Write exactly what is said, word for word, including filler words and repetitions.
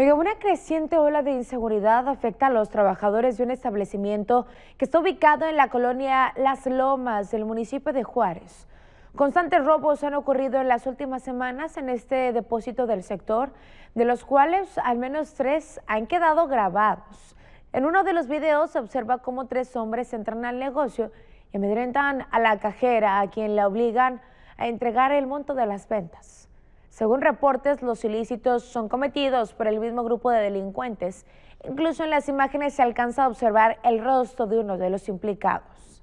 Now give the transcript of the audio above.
Oiga, una creciente ola de inseguridad afecta a los trabajadores de un establecimiento que está ubicado en la colonia Las Lomas del municipio de Juárez. Constantes robos han ocurrido en las últimas semanas en este depósito del sector, de los cuales al menos tres han quedado grabados. En uno de los videos se observa cómo tres hombres entran al negocio y amedrentan a la cajera, a quien la obligan a entregar el monto de las ventas. Según reportes, los ilícitos son cometidos por el mismo grupo de delincuentes. Incluso en las imágenes se alcanza a observar el rostro de uno de los implicados.